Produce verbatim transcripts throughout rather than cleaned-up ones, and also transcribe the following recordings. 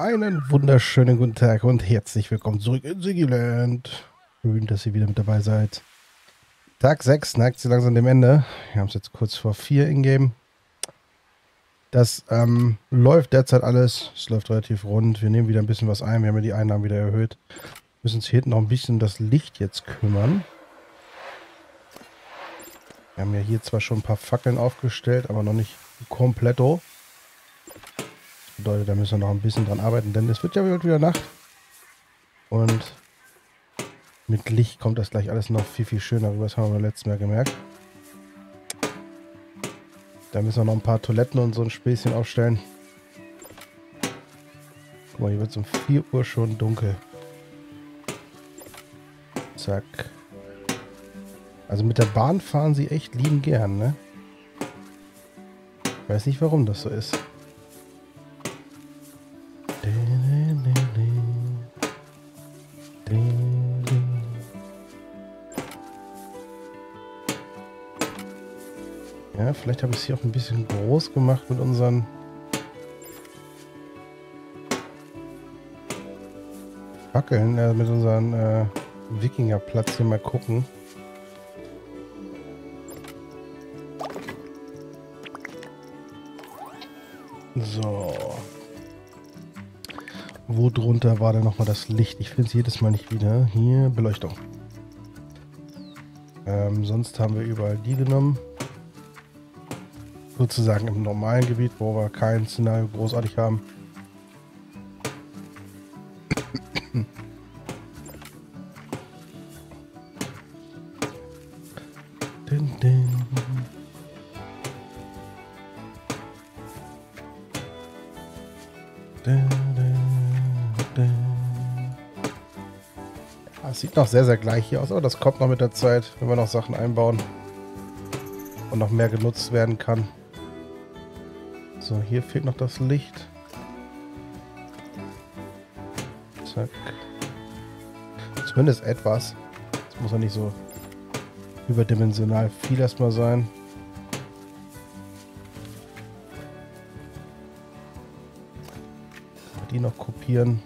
Einen wunderschönen guten Tag und herzlich willkommen zurück in Ziggiland. Schön, dass ihr wieder mit dabei seid. Tag sechs neigt sich langsam dem Ende. Wir haben es jetzt kurz vor vier in-game. Das ähm, läuft derzeit alles. Es läuft relativ rund. Wir nehmen wieder ein bisschen was ein. Wir haben ja die Einnahmen wieder erhöht. Wir müssen uns hier hinten noch ein bisschen um das Licht jetzt kümmern. Wir haben ja hier zwar schon ein paar Fackeln aufgestellt, aber noch nicht kompletto. Das bedeutet, da müssen wir noch ein bisschen dran arbeiten, denn es wird ja wieder Nacht. Und mit Licht kommt das gleich alles noch viel, viel schöner rüber. Das haben wir beim letzten Mal gemerkt. Da müssen wir noch ein paar Toiletten und so ein Späßchen aufstellen. Guck mal, hier wird es um vier Uhr schon dunkel. Zack. Also mit der Bahn fahren sie echt lieben gern, ne? Ich weiß nicht, warum das so ist. Ja, vielleicht habe ich es hier auch ein bisschen groß gemacht mit unseren... Fackeln, äh, mit unseren äh, Wikingerplatz hier mal gucken. So. Wo drunter war denn nochmal das Licht? Ich finde es jedes Mal nicht wieder. Hier, Beleuchtung. Ähm, sonst haben wir überall die genommen. Sozusagen im normalen Gebiet, wo wir kein Szenario großartig haben. Din, din. Ja, es sieht noch sehr, sehr gleich hier aus, aber das kommt noch mit der Zeit, wenn wir noch Sachen einbauen und noch mehr genutzt werden kann. So, hier fehlt noch das Licht. Zack. Zumindest etwas. Das muss ja nicht so überdimensional viel erstmal sein. Die noch kopieren.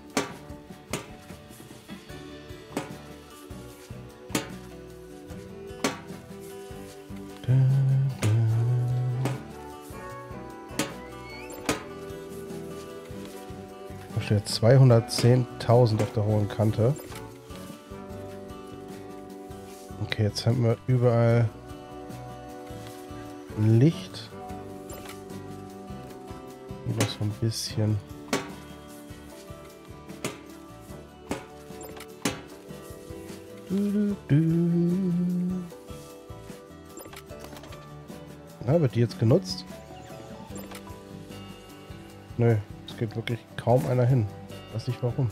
Steht zweihundertzehntausend auf der hohen Kante. Okay, jetzt haben wir überall Licht. Hier noch so ein bisschen. Du, du, du. Na, wird die jetzt genutzt? Nö. Es geht wirklich kaum einer hin. Ich weiß nicht warum.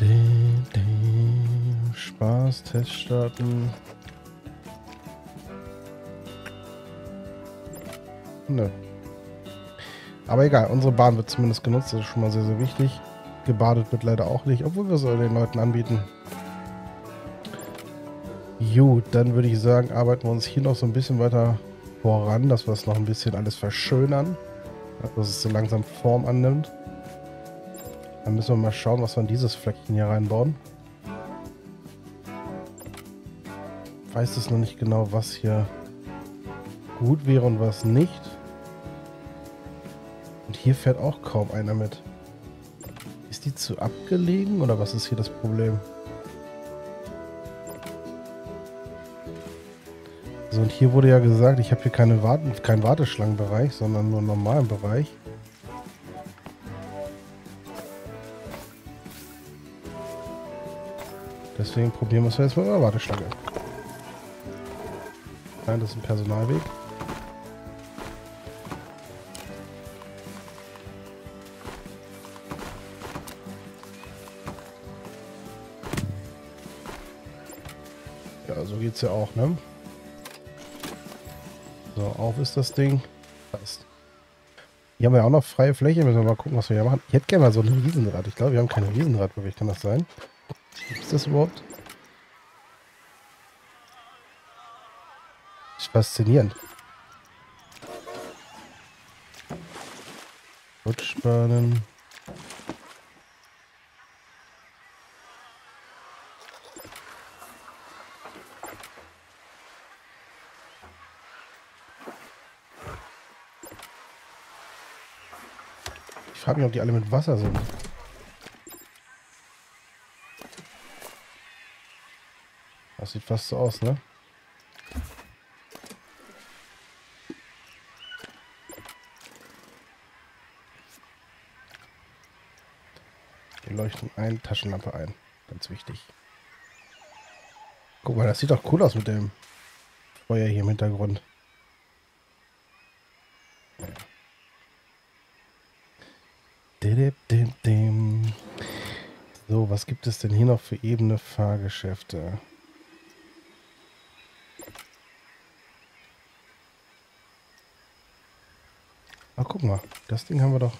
Den, den Spaß, Test starten. Nö. Aber egal, unsere Bahn wird zumindest genutzt. Das ist schon mal sehr, sehr wichtig. Gebadet wird leider auch nicht, obwohl wir es den Leuten anbieten. Gut, dann würde ich sagen, arbeiten wir uns hier noch so ein bisschen weiter voran, dass wir es noch ein bisschen alles verschönern. Dass es so langsam Form annimmt. Dann müssen wir mal schauen, was wir in dieses Fleckchen hier reinbauen. Ich weiß es noch nicht genau, was hier gut wäre und was nicht. Und hier fährt auch kaum einer mit. Ist die zu abgelegen oder was ist hier das Problem? So, und hier wurde ja gesagt, ich habe hier keine Warten, keinen Warteschlangenbereich, sondern nur einen normalen Bereich. Deswegen probieren wir es jetzt mal über Warteschlange. Nein, das ist ein Personalweg. Ja, so geht's ja auch, ne? So, auf ist das Ding. Passt. Hier haben wir ja auch noch freie Fläche. Müssen wir mal gucken, was wir hier machen. Ich hätte gerne mal so ein Riesenrad. Ich glaube, wir haben kein Riesenrad wirklich. Kann das sein? Gibt es das überhaupt? Das ist faszinierend. Rutschbahnen. Ich frage mich, ob die alle mit Wasser sind. Das sieht fast so aus, ne? Wir leuchten eine Taschenlampe ein. Ganz wichtig. Guck mal, das sieht doch cool aus mit dem Feuer hier im Hintergrund. So, was gibt es denn hier noch für ebene Fahrgeschäfte? Ach, guck mal, das Ding haben wir doch.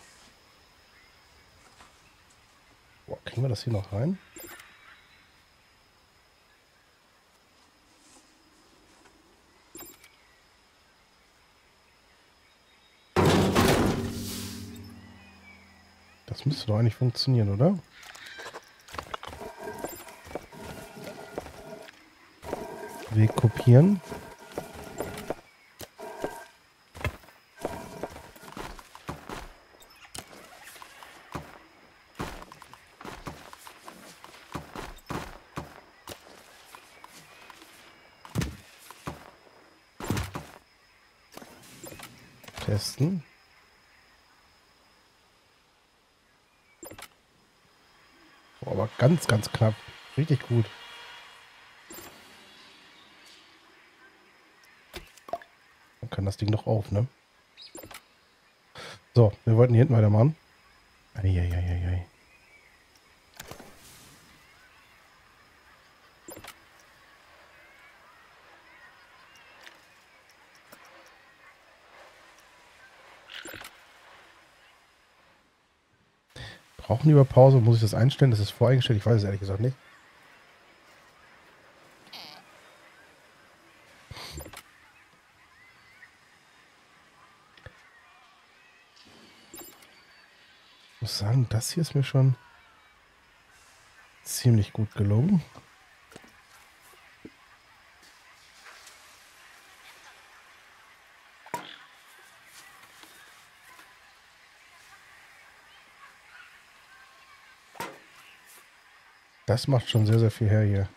Boah, kriegen wir das hier noch rein? Das müsste doch eigentlich funktionieren, oder? Weg kopieren. Testen. Boah, aber ganz, ganz knapp. Richtig gut. Man kann das Ding noch auf, ne? So, wir wollten hier hinten weitermachen. Eieieiei. Brauchen über Pause? Muss ich das einstellen? Das ist voreingestellt. Ich weiß es ehrlich gesagt nicht. Ich muss sagen, das hier ist mir schon ziemlich gut gelungen. Das macht schon sehr, sehr viel her hier.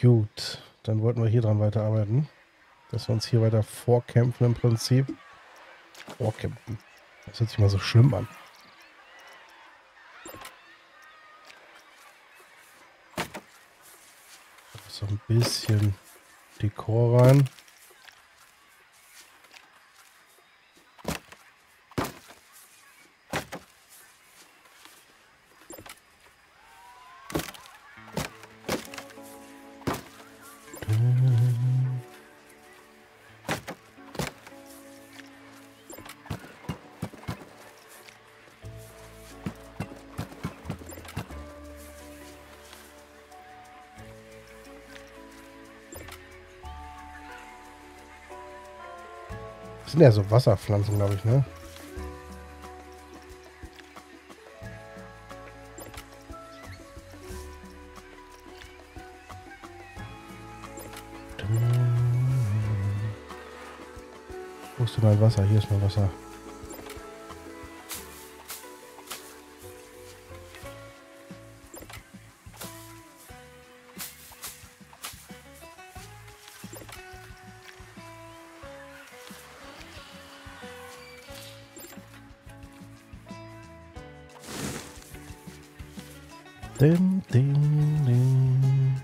Gut, dann wollten wir hier dran weiterarbeiten. Dass wir uns hier weiter vorkämpfen im Prinzip. Vorkämpfen. Das hört sich mal so schlimm an. So ein bisschen Dekor rein. Das sind ja so Wasserpflanzen, glaube ich, ne? Wo ist denn mein Wasser? Hier ist mein Wasser. Ding, ding, ding.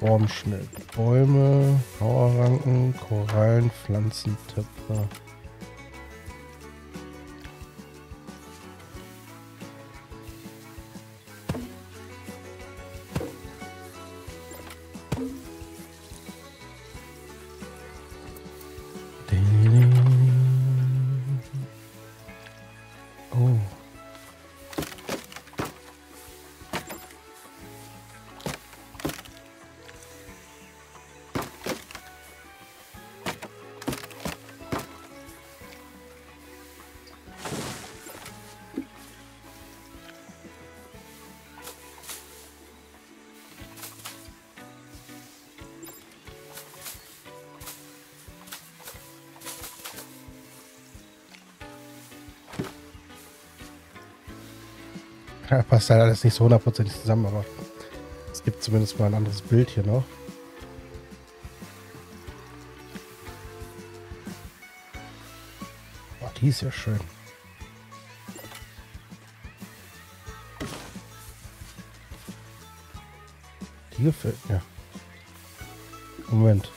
Formschnitt. Bäume, Mauerranken, Korallen, Pflanzentöpfe. Ding. Ja, passt halt alles nicht so hundertprozentig zusammen, aber es gibt zumindest mal ein anderes Bild hier noch. Oh, die ist ja schön. Die gefällt mir. Moment.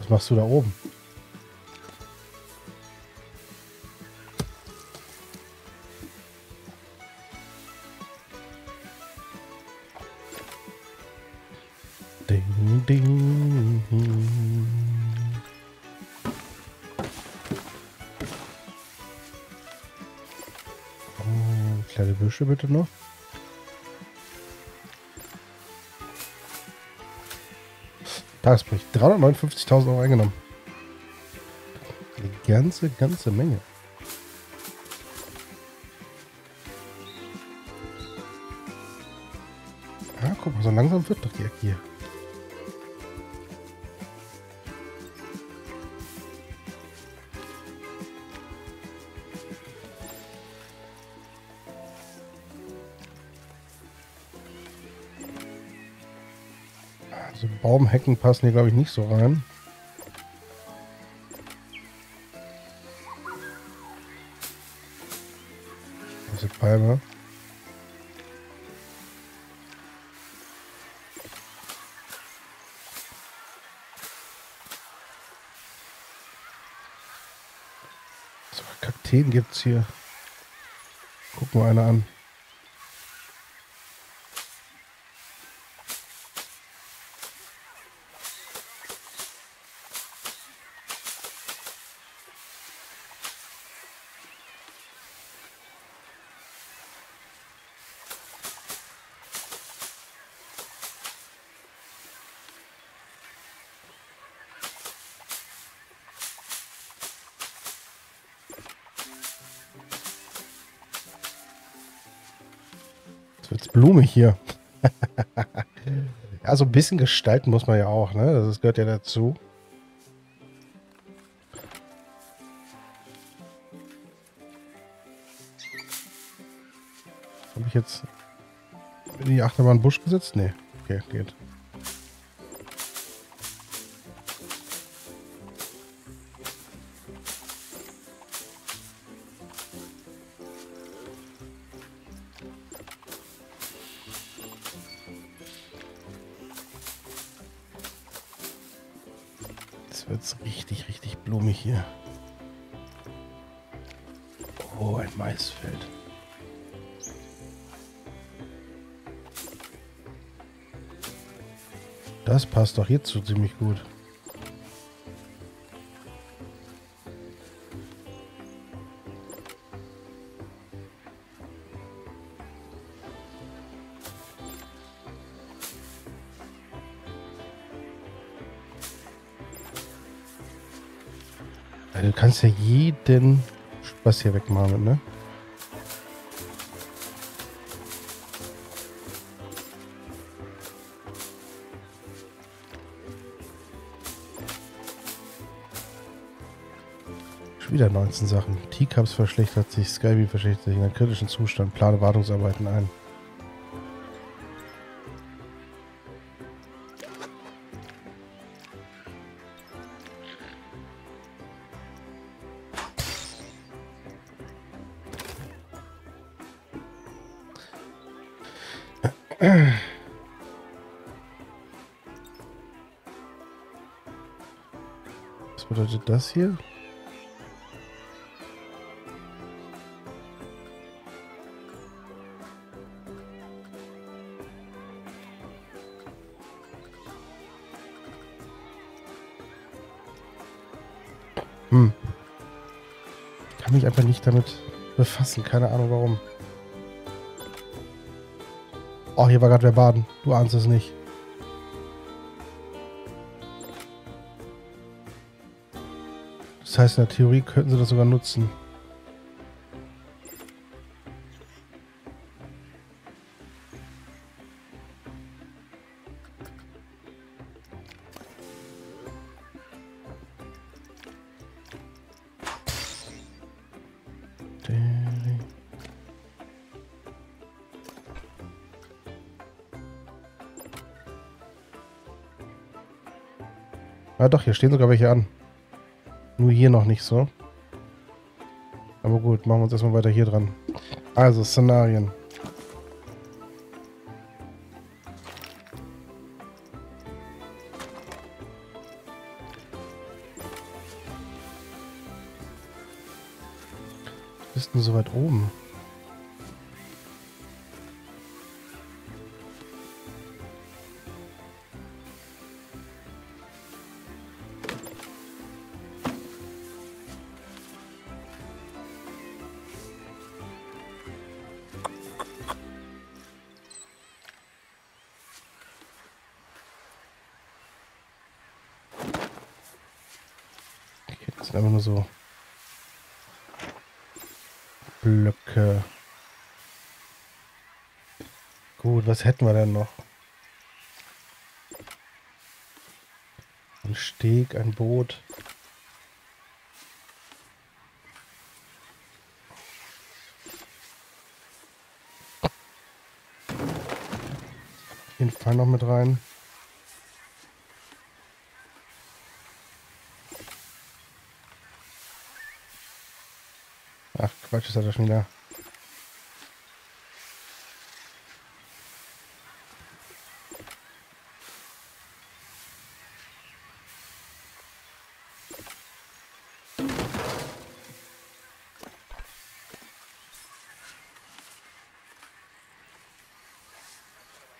Was machst du da oben? Ding, ding. Oh, kleine Büsche bitte noch. Tagesbericht. dreihundertneunundfünfzigtausend Euro eingenommen. Eine ganze, ganze Menge. Ah, guck mal, so langsam wird doch die Ecke hier. Also Baumhecken passen hier, glaube ich, nicht so rein. Diese Palme. So, Kakteen gibt es hier. Guck mal einer an. Jetzt Blume hier. Ja, so ein bisschen gestalten muss man ja auch, ne? Das gehört ja dazu. Habe ich jetzt in die Achterbahn Busch gesetzt? Nee. Okay, geht. Jetzt wird es richtig, richtig blumig hier. Oh, ein Maisfeld. Das passt doch jetzt so ziemlich gut. Du kannst ja jeden Spaß hier wegmachen, ne? Schon wieder neunzehn Sachen. Teacups verschlechtert sich, Skybeam verschlechtert sich in einem kritischen Zustand. Plane Wartungsarbeiten ein. Was bedeutet das hier? Hm. Ich kann mich einfach nicht damit befassen, keine Ahnung warum. Oh, hier war gerade wer baden. Du ahnst es nicht. Das heißt, in der Theorie könnten sie das sogar nutzen. Ah doch, hier stehen sogar welche an. Nur hier noch nicht so. Aber gut, machen wir uns erstmal weiter hier dran. Also, Szenarien. Was ist denn so weit oben? Einfach nur so Blöcke. Gut, was hätten wir denn noch? Ein Steg, ein Boot. Auf jeden Fall noch mit rein. Ach, Quatsch, ist er schon wieder.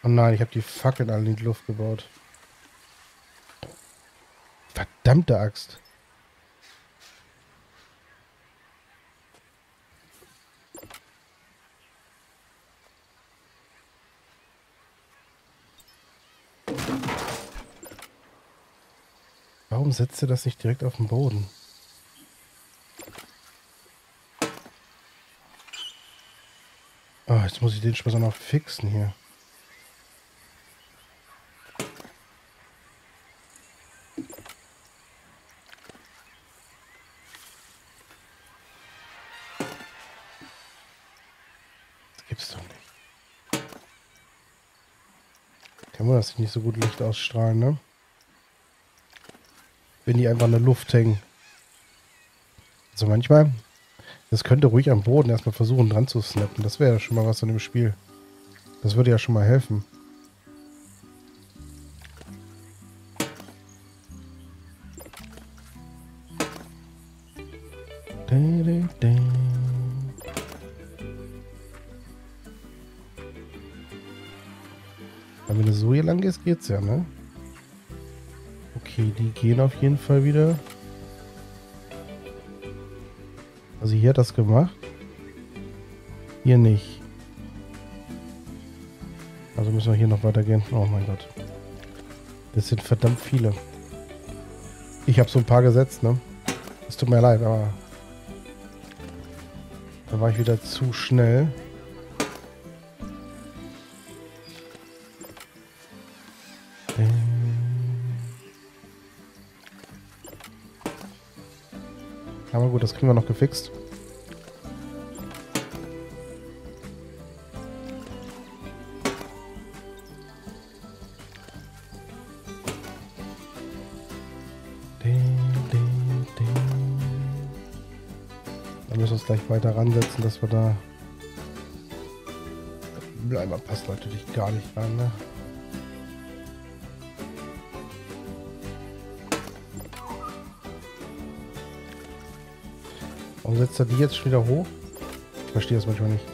Oh nein, ich habe die Fackeln alle in die Luft gebaut. Verdammte Axt. Warum setzt ihr das nicht direkt auf den Boden? Ah, oh, jetzt muss ich den Spaß auch noch fixen hier. Das gibt's doch nicht. Kann man das nicht so gut Licht ausstrahlen, ne? Wenn die einfach in der Luft hängen. Also manchmal, das könnte ruhig am Boden erstmal versuchen dran zu snappen. Das wäre ja schon mal was an dem Spiel. Das würde ja schon mal helfen. Aber wenn du so hier lang gehst, geht's ja, ne? Okay, die gehen auf jeden Fall wieder. Also hier hat das gemacht. Hier nicht. Also müssen wir hier noch weitergehen. Oh mein Gott. Das sind verdammt viele. Ich habe so ein paar gesetzt, ne? Es tut mir leid, aber... Da war ich wieder zu schnell. Aber gut, das kriegen wir noch gefixt. Dann müssen wir uns gleich weiter ransetzen, dass wir da... Bleiber passt natürlich gar nicht rein, ne? Warum setzt er die jetzt schon wieder hoch? Ich verstehe das manchmal nicht.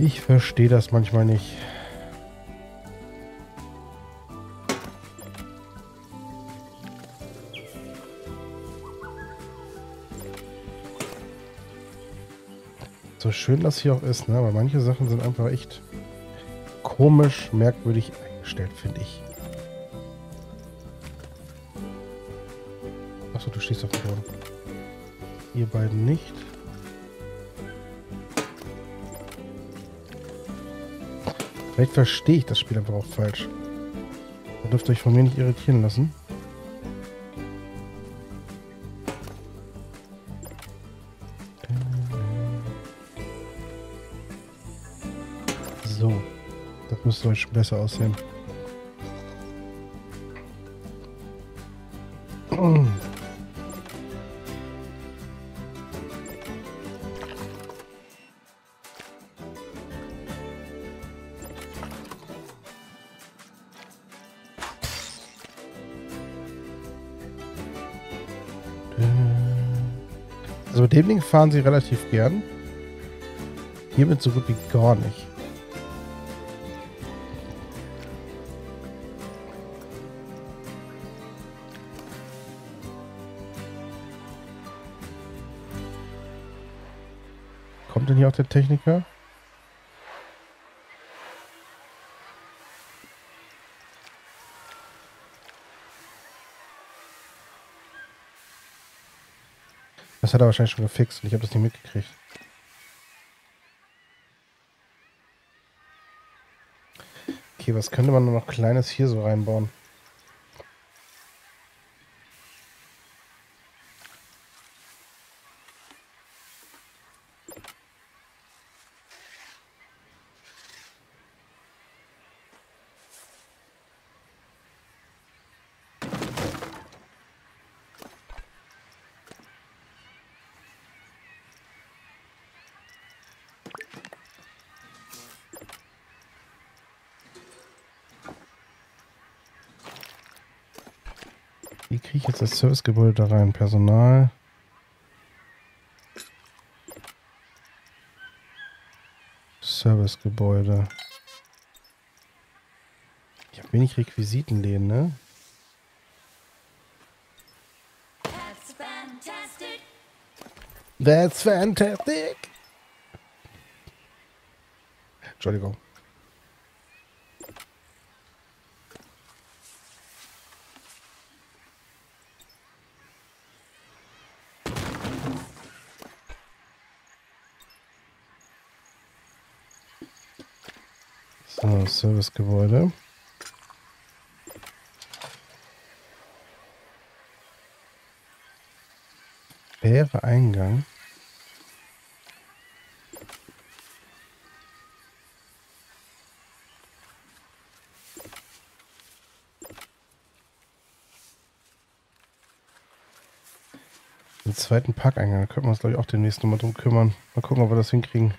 Ich verstehe das manchmal nicht. So schön das hier auch ist, ne? Aber manche Sachen sind einfach echt komisch, merkwürdig eingestellt, finde ich. Achso, du stehst auf dem Boden. Ihr beiden nicht. Vielleicht verstehe ich das Spiel einfach auch falsch. Da dürft ihr euch von mir nicht irritieren lassen. So, das müsste euch besser aussehen. Also mit dem Ding fahren sie relativ gern. Hiermit so gut wie gar nicht. Kommt denn hier auch der Techniker? Das hat er wahrscheinlich schon gefixt und ich habe das nicht mitgekriegt. Okay, was könnte man nur noch Kleines hier so reinbauen? Wie kriege ich jetzt das Servicegebäude da rein? Personal. Servicegebäude. Ich habe wenig Requisitenläden, ne? That's fantastic. That's fantastic. Entschuldigung. So, Servicegebäude. Leere Eingang. Den zweiten Parkeingang. Da könnten wir uns, glaube ich, auch demnächst nochmal drum kümmern. Mal gucken, ob wir das hinkriegen.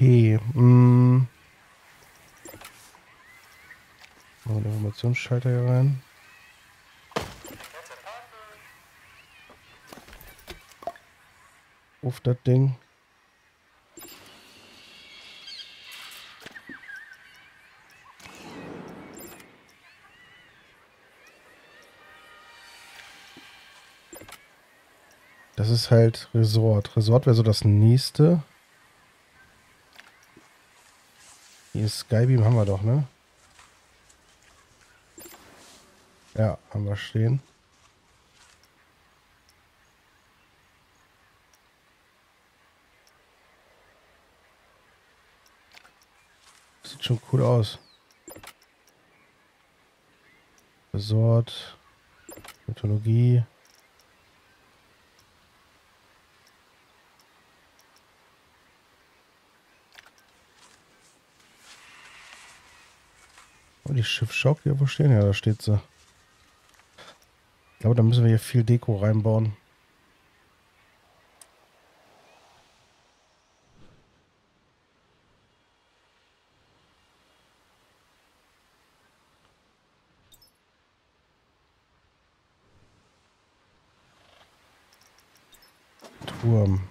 Okay, mm. Machen wir den Informationsschalter hier rein. Auf das Ding. Das ist halt Resort. Resort wäre so das nächste. Skybeam haben wir doch, ne? Ja, haben wir stehen. Sieht schon cool aus. Resort, Mythologie. Die Schiffschock, hier wo stehen? Ja, da steht sie. Ich glaube, da müssen wir hier viel Deko reinbauen. Turm.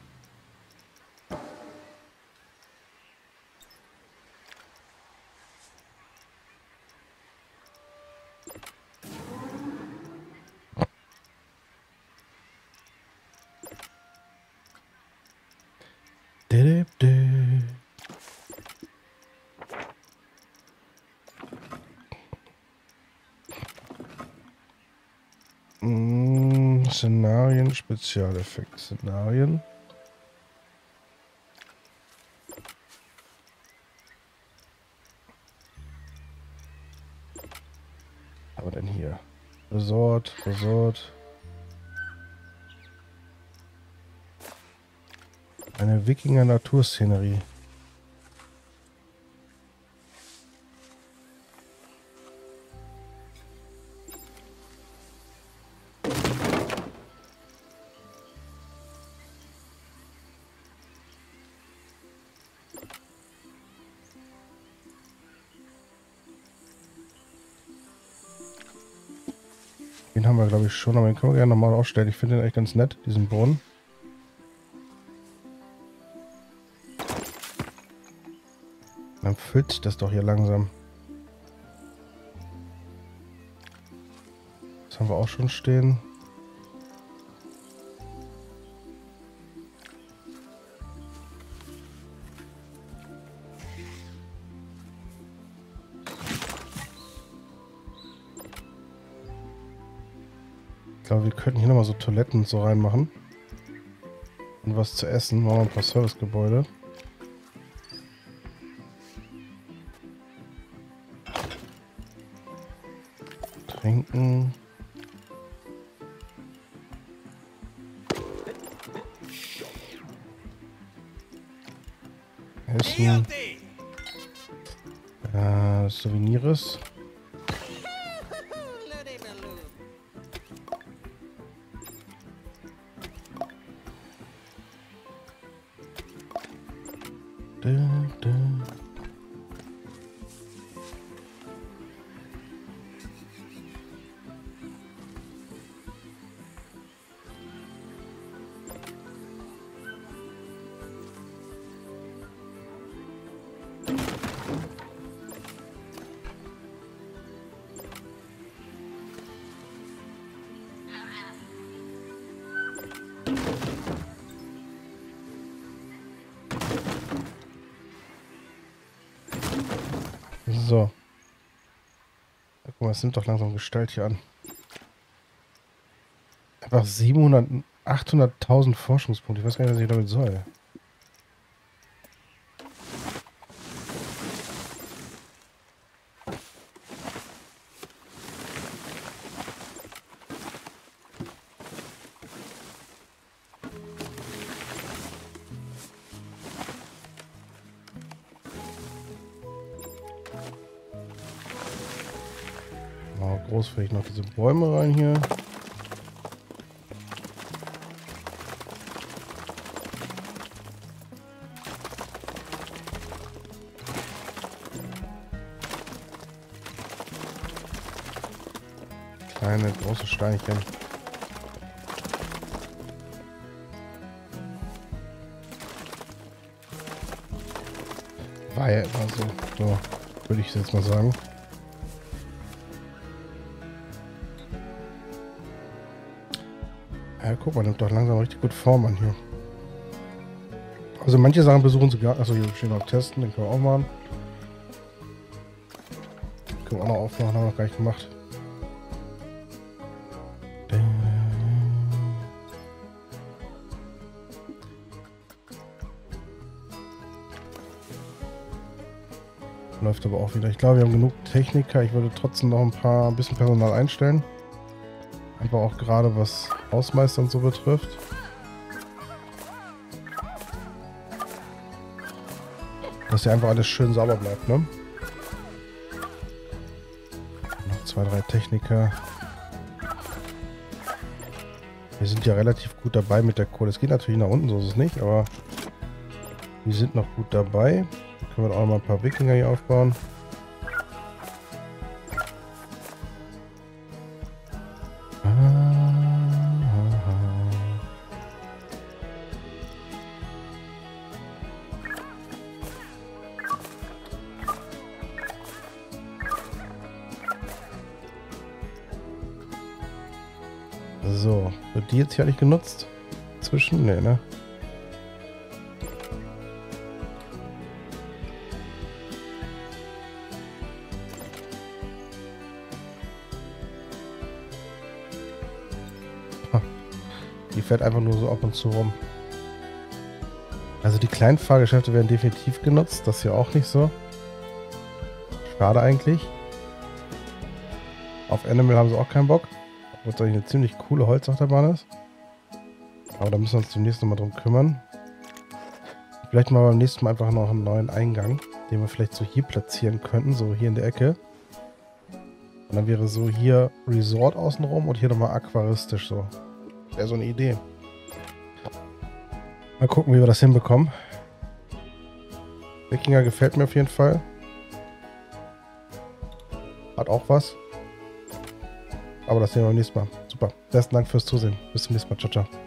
Szenarien, Spezialeffekt, Szenarien. Aber dann hier. Resort, Resort. Eine Wikinger-Naturszenerie. Den haben wir, glaube ich, schon, aber den können wir gerne nochmal ausstellen. Ich finde den echt ganz nett, diesen Brunnen. Dann füllt sich das doch hier langsam. Das haben wir auch schon stehen. Ich glaube, wir könnten hier nochmal so Toiletten so reinmachen. Und was zu essen. Machen wir ein paar Servicegebäude. Trinken. Essen. Äh, Souvenirs. So. Guck mal, es nimmt doch langsam Gestalt hier an. Einfach siebenhundert, achthunderttausend Forschungspunkte. Ich weiß gar nicht, was ich damit soll. Groß, vielleicht noch diese Bäume rein hier. Kleine, große Steinchen. War ja immer so, so würde ich jetzt mal sagen. Ja, guck mal, nimmt doch langsam richtig gut Form an hier. Also manche Sachen besuchen sie gar. Achso, hier stehen noch Testen, den können wir auch machen. Den können wir auch noch aufmachen, haben wir noch gar nicht gemacht. Läuft aber auch wieder. Ich glaube, wir haben genug Techniker. Ich würde trotzdem noch ein paar, ein bisschen Personal einstellen. Einfach auch gerade was Hausmeister und so betrifft. Dass hier einfach alles schön sauber bleibt, ne? Noch zwei, drei Techniker. Wir sind ja relativ gut dabei mit der Kohle. Es geht natürlich nach unten, so ist es nicht, aber wir sind noch gut dabei. Können wir auch noch mal ein paar Wikinger hier aufbauen. So, wird die jetzt hier nicht genutzt? Zwischen? Nee, ne? Die fährt einfach nur so ab und zu rum. Also die kleinen Fahrgeschäfte werden definitiv genutzt. Das hier auch nicht so. Schade eigentlich. Auf Animal haben sie auch keinen Bock. Obwohl es eigentlich eine ziemlich coole Holzachterbahn ist. Aber da müssen wir uns zunächst nochmal drum kümmern. Vielleicht mal beim nächsten Mal einfach noch einen neuen Eingang, den wir vielleicht so hier platzieren könnten, so hier in der Ecke. Und dann wäre so hier Resort außenrum und hier nochmal aquaristisch so. Wäre so eine Idee. Mal gucken, wie wir das hinbekommen. Wikinger gefällt mir auf jeden Fall. Hat auch was. Aber das sehen wir beim nächsten Mal. Super. Besten Dank fürs Zusehen. Bis zum nächsten Mal. Ciao, ciao.